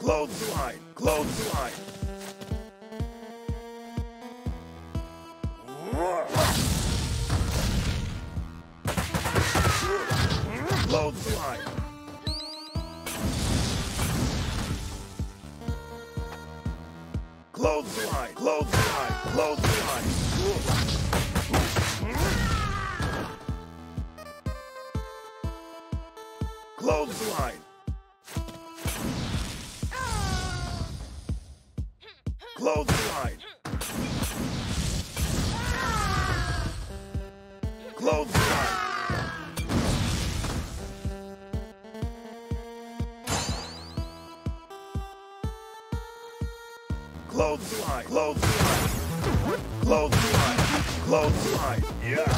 Clothesline! Clothesline! Clothesline! Clothesline! Clothesline! Clothesline! Clothesline! Clothesline! Clothesline! Clothesline! Clothesline! Clothesline! Clothesline! Yeah!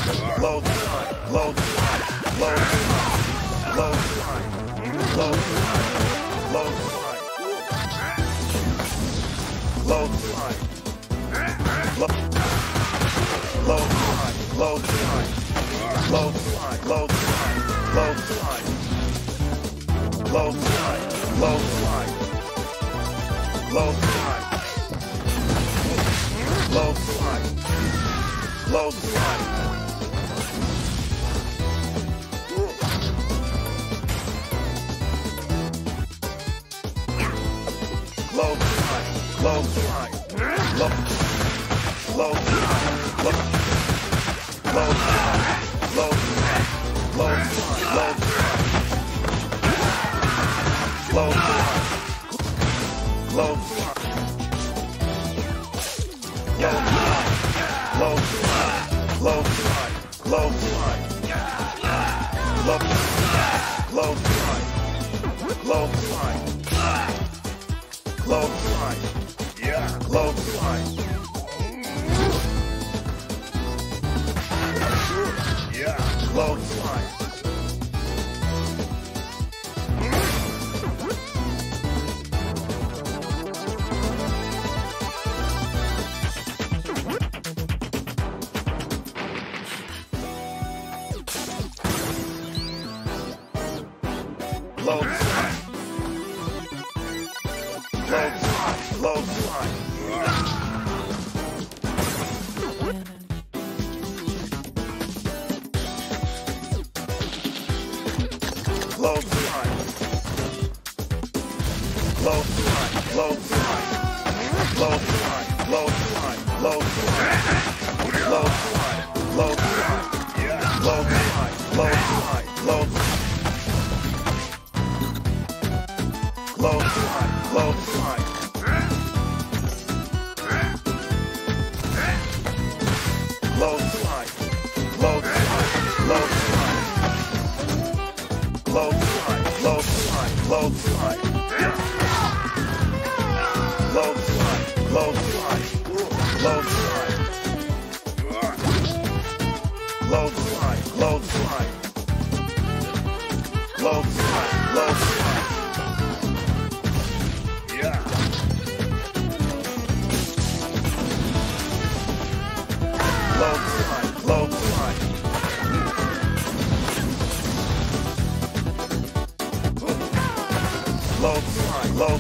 Clothesline! Clothesline! Clothesline! Clothesline! Clothesline! Clothesline! Clothesline. Clothesline. Clothesline. Clothesline. Clothesline. Clothesline. Clothesline. Clothesline. Clothesline. Clothesline. Clothesline. Clothesline, clothesline. Clothesline. Yeah. Clothesline. Clothesline. Clothesline. Clothesline. Clothesline. Clothesline. Clothesline. Clothesline. Clothesline. Clothesline. Clothesline. Clothesline. Clothesline. Clothesline. Clothesline. Clothesline. Clothesline. Clothesline, clothesline, clothesline. Clothesline, clothesline, clothesline. Clothesline, clothesline. Clothesline, clothesline. Yeah. Clothesline, clothesline. Clothesline, clothesline, clothesline. Clothesline, clothesline. Clothesline. Clothesline. Clothesline. Yeah. Clothesline.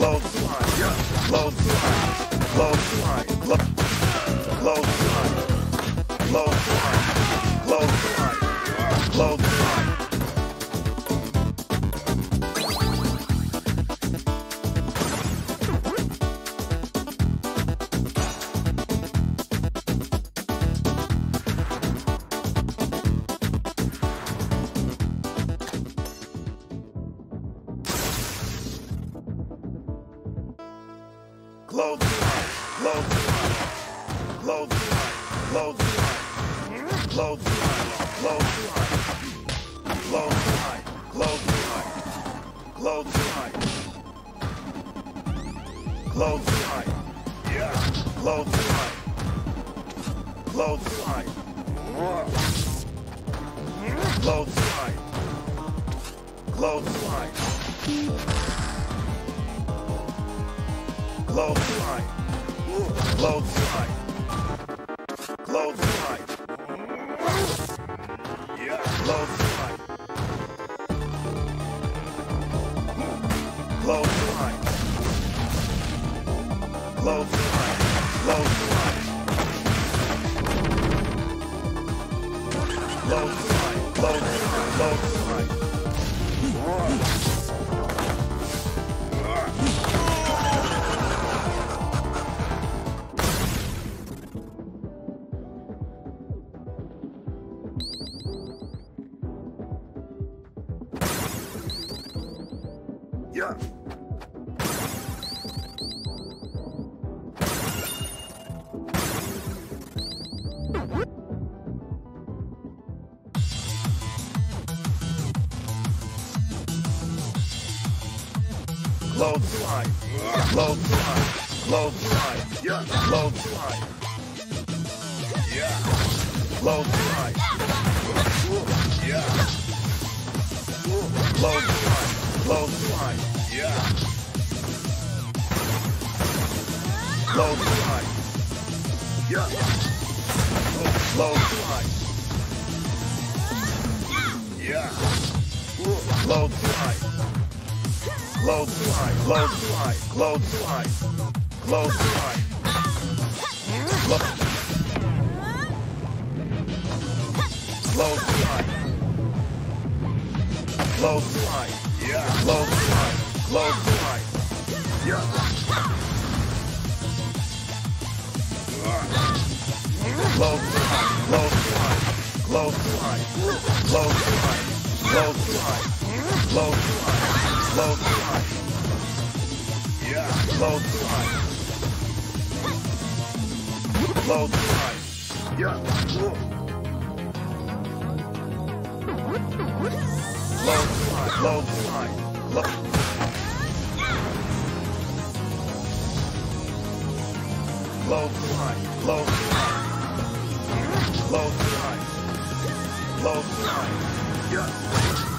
Clothesline. Yeah. Clothesline. Clothesline. Clothesline. Clothesline. Clothesline. Clothesline. Clothesline, clothesline, clothesline, clothesline, clothesline. Low fly. Yeah.